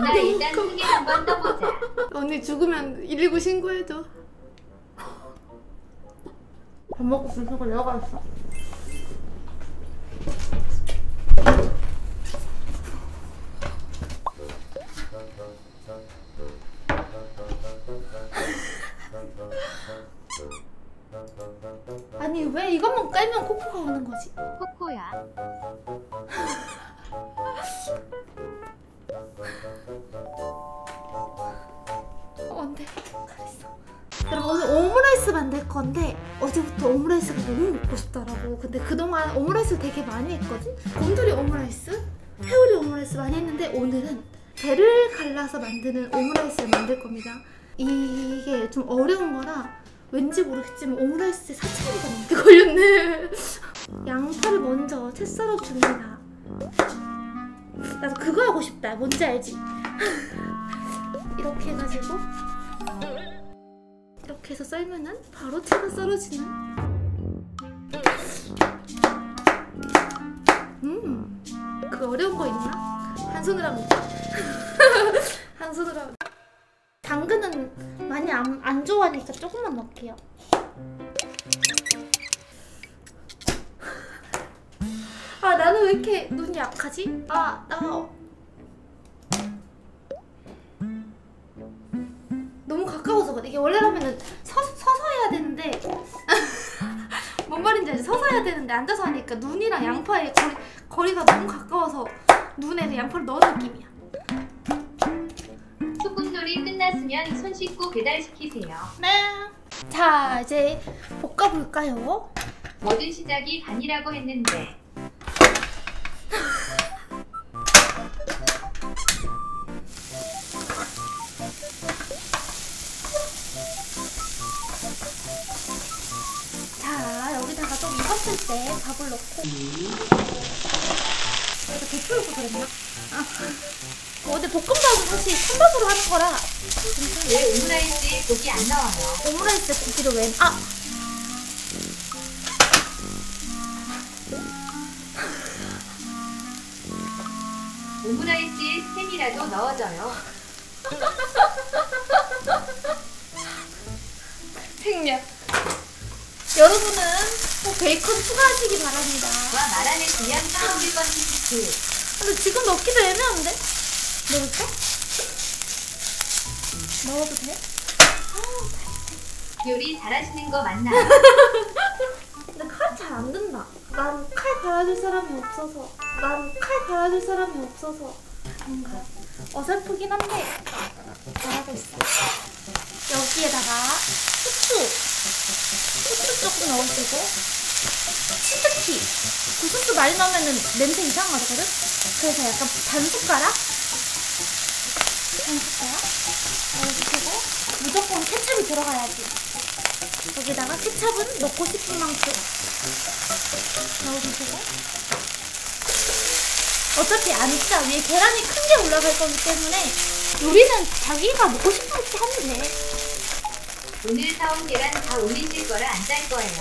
누나 일단 승인 한번 떠보자. 언니 죽으면 119 신고해줘. 밥 먹고 분석을 내려갔어. 아니 왜 이것만 깔면 코코가 오는 거지? 코코야. 안돼. 잘했어. 여러분 오늘 오므라이스 만들 건데 어제부터 오므라이스가 너무 먹고 싶더라고. 근데 그동안 오므라이스 되게 많이 했거든? 곰돌이 오므라이스? 회오리 오므라이스 많이 했는데 오늘은 배를 갈라서 만드는 오므라이스를 만들 겁니다. 이게 좀 어려운 거라 왠지 모르겠지만 오므라이스에 4,000원이 넘게 걸렸네. 양파를 먼저 채 썰어줍니다. 나도 그거 하고 싶다. 뭔지 알지? 이렇게 해가지고 이렇게 해서 썰면은 바로 채가 썰어지는. 그거 어려운 거 있나? 한 손으로 하면 돼. 한 손으로 하면 돼. 당근은 많이 안 좋아하니까 조금만 넣을게요. 아 나는 왜 이렇게 눈이 약하지? 아 나 너무 가까워서 그래. 이게 원래라면은 서서 해야 되는데 뭔 말인지 알지? 서서 해야 되는데 앉아서 하니까 눈이랑 양파의 거리가 너무 가까워서 눈에 양파를 넣은 느낌이야. 소꿉놀이 끝났으면 손 씻고 배달시키세요. 네. 자 이제 볶아볼까요? 모든 시작이 반이라고 했는데 자 여기다가 좀 익었을 때 밥을 넣고 내가 대추를 그랬나? 어제 볶음밥은 사실 콩밥으로 하는 거라. 왜 오므라이스에 고기 안 나와요? 오므라이스에 고기를 왜? 아! 오므라이스에 햄이라도 넣어줘요. 생략. 여러분은 꼭 베이컨 추가하시기 바랍니다. 와 말하는 그냥 싸우기 번식시키. 근데 지금 넣기도 애매한데? 넣을까? 넣어도 돼? 요리 잘하시는 거 맞나? 근데 칼 잘 안 든다. 난 칼 갈아줄 사람이 없어서. 뭔가 어설프긴 한데 잘하고 있어. 여기에다가 후추 조금 넣어주고 치트키. 그 소스 많이 넣으면 냄새 이상하거든? 그래서 약간 반숟가락 넣어주고 무조건 케첩이 들어가야지. 여기다가 케첩은 넣고 싶은 만큼 넣어주고 어차피 안 짜. 위에 계란이 큰 게 올라갈 거기 때문에 요리는 자기가 먹고 싶은 게 하면 돼. 오늘 사온 계란 다 올리실 거라 안 짤 거예요.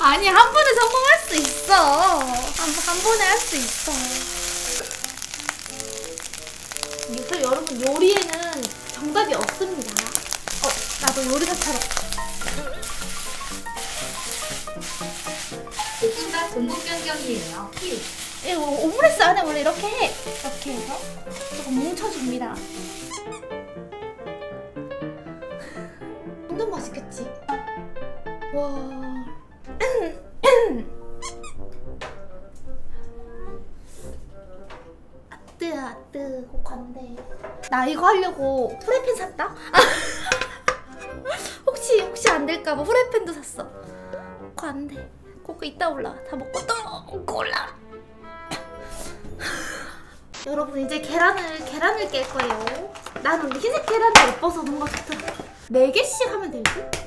아니 한 번에 성공할 수 있어. 한 번에 할 수 있어. 그래서 여러분 요리에는 정답이 없습니다. 나도 요리사처럼. 볶음밥 종목 변경이에요. 예, 오므라이스 안에 원래 이렇게 해. 이렇게 해서 조금 뭉쳐줍니다. 완전 맛있겠지? 와. 아뜨 혹한데. 나 이거 하려고 프라이팬 샀다? 혹시 안 될까봐 프라이팬도 샀어. 그거 안 돼. 그거 이따 올라. 다 먹고 또 먹고 올라. 여러분 이제 계란을 깰 거예요. 나는 흰색 계란이 예뻐서 뭔가 좋다. 4개씩 하면 되지? 4개.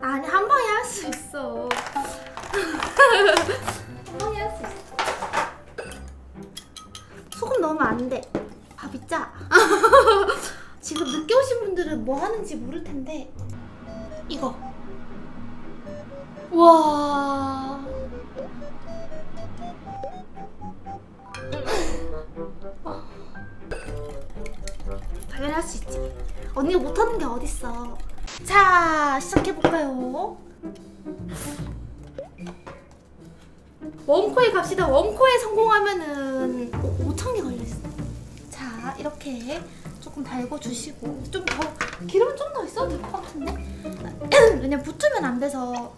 아니 한 방에 할 수 있어. 한 방에 할 수 있어. 소금 넣으면 안 돼. 밥이 짜. 지금 늦게 오신 분들은 뭐 하는지 모를 텐데 이거. 와. 언니가 못하는 게 어딨어. 자, 시작해볼까요? 원코에 갑시다. 원코에 성공하면은 5,000개 걸려있어. 자, 이렇게 조금 달궈주시고, 좀 더, 기름은 좀 더 있어도 될 것 같은데? 왜냐면 붙으면 안 돼서.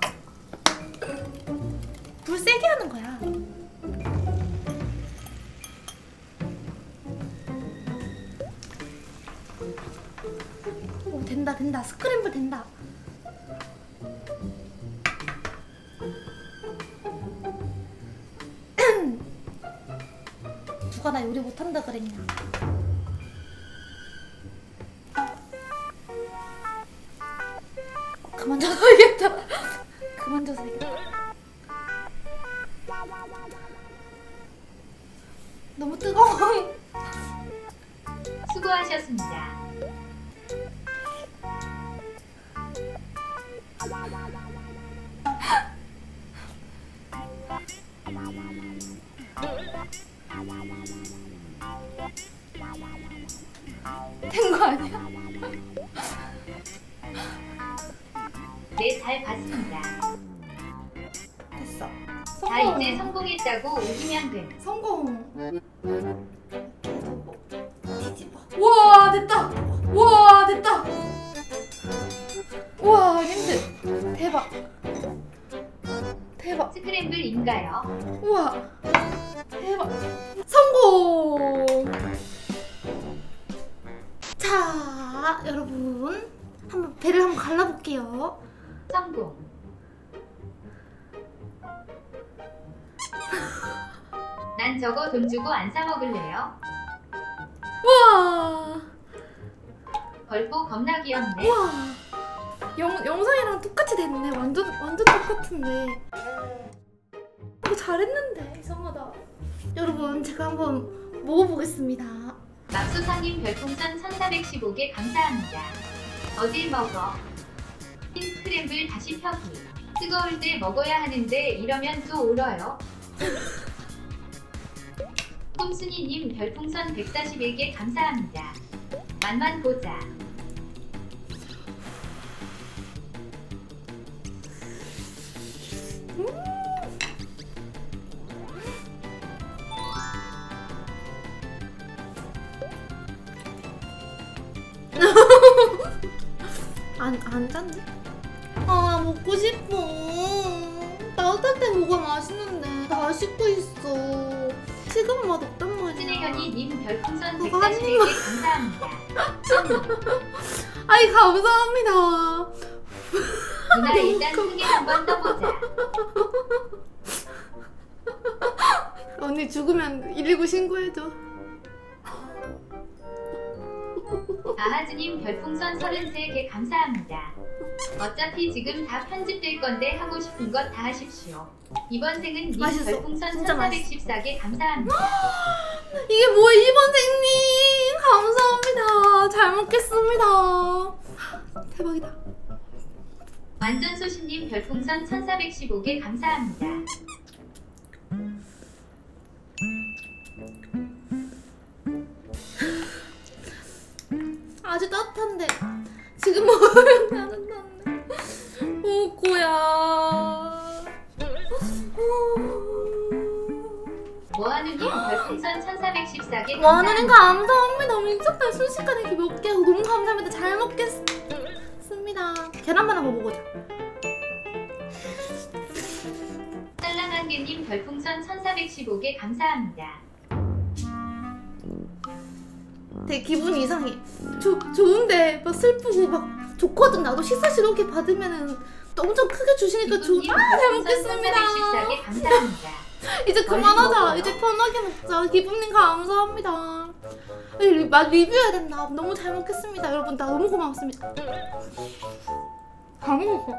불 세게 하는 거야. 오, 된다, 된다. 스크램블 된다. 누가 나 요리 못한다 그랬냐. 그만 져서야겠다. 그만 져서야겠다. 너무 뜨거워. 수고하셨습니다. 된 거 아니야? 네, 잘 봤습니다. 됐어. 성공. 다 이제 성공했다고 우기면 돼. 성공. 우와, 됐다. 우와, 됐다. 우와, 냄새 대박. 대박. 스크램블인가요? 우와, 대박. 성공. 자, 여러분 한번 배를 한번 갈라볼게요. 성공. 난 저거 돈 주고 안 사 먹을래요. 우와, 걸포 겁나 귀엽네. 우와, 영상이랑 똑같이 됐네. 완전 똑같은데. 이거 잘했는데. 이상하다. 여러분, 제가 한번 먹어보겠습니다. 맙소사님 별풍선 1415개 감사합니다. 어딜 먹어? 스크램블 다시 펴기. 뜨거울 때 먹어야 하는데 이러면 또 울어요. 홈순이님 별풍선 141개 감사합니다. 맛만 보자. 안 짠데? 아, 먹고 싶어. 따뜻할 때 뭐가 맛있는데 다 식고 있어. 지금 맛없단 말이야. 신혜현이님 별풍선 141개 감사합니다. 아이, 감사합니다. 누나 일단 크게 한번 떠보자. 언니 죽으면 119 신고해줘. 아하즈님 별풍선 33개 감사합니다. 어차피 지금 다 편집될 건데 하고 싶은 것 다 하십시오. 이번 생은 님 별풍선 1414개 감사합니다. 이게 뭐야, 이번 생님 감사합니다. 잘 먹겠습니다. 대박이다. 완전 소신님 별풍선 1415개 감사합니다. 아주 따뜻한데 지금 먹으면 따뜻한데. 오코야. 뭐하는 님 별풍선 1414개 뭐하는 감사합니다. 미쳤다. 순식간에 이렇게 몇 개. 너무 감사합니다. 잘 먹겠습니다. 계란만 한번 먹어보자. 딸랑한개님 별풍선 1415개 감사합니다. 되게 기분이 이상해. 좋은데 막 슬프고 막 좋거든. 나도 식사시 이렇게 받으면은 엄청 크게 주시니까 좋아. 잘 먹겠습니다. 감사합니다. 이제 그만하자. 이제 편하게 먹자. 기분님 감사합니다. 막 리뷰해야 된다. 너무 잘 먹겠습니다. 여러분, 나 너무 고맙습니다. 다 먹었어.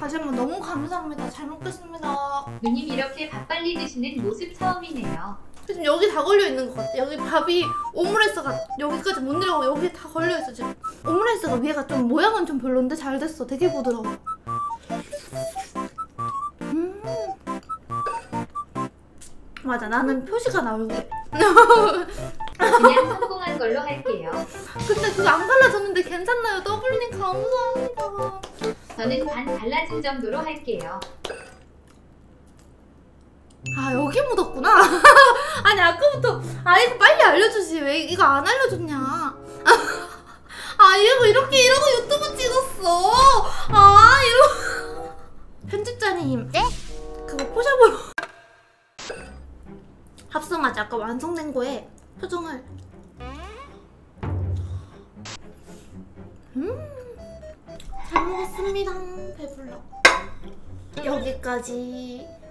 다시 한번 너무 감사합니다. 잘 먹겠습니다. 누님 이렇게 밥 빨리 드시는 모습 처음이네요. 지금 여기 다 걸려있는 것 같아. 여기 밥이 오므라이스가 여기까지 못 내려가고 여기 다 걸려있어 지금. 오므라이스가 위에가 좀 모양은 좀 별론데 잘 됐어. 되게 부드러워. 맞아, 나는 표시가 나올게. 그냥 성공한 걸로 할게요. 근데 그거 안 발라줬는데 괜찮나요? 더블님 감사합니다. 저는 반 발라진 정도로 할게요. 아, 여기 묻었구나. 아니 아까부터 아 이거 빨리 알려주지 왜 이거 안 알려줬냐. 아 이거 이렇게 이러고 유튜브 찍었어. 아 이러고 편집자님 네? 그거 포샵으로 합성하지. 아까 완성된 거에 표정을 잘 먹었습니다. 배불러. 여기까지.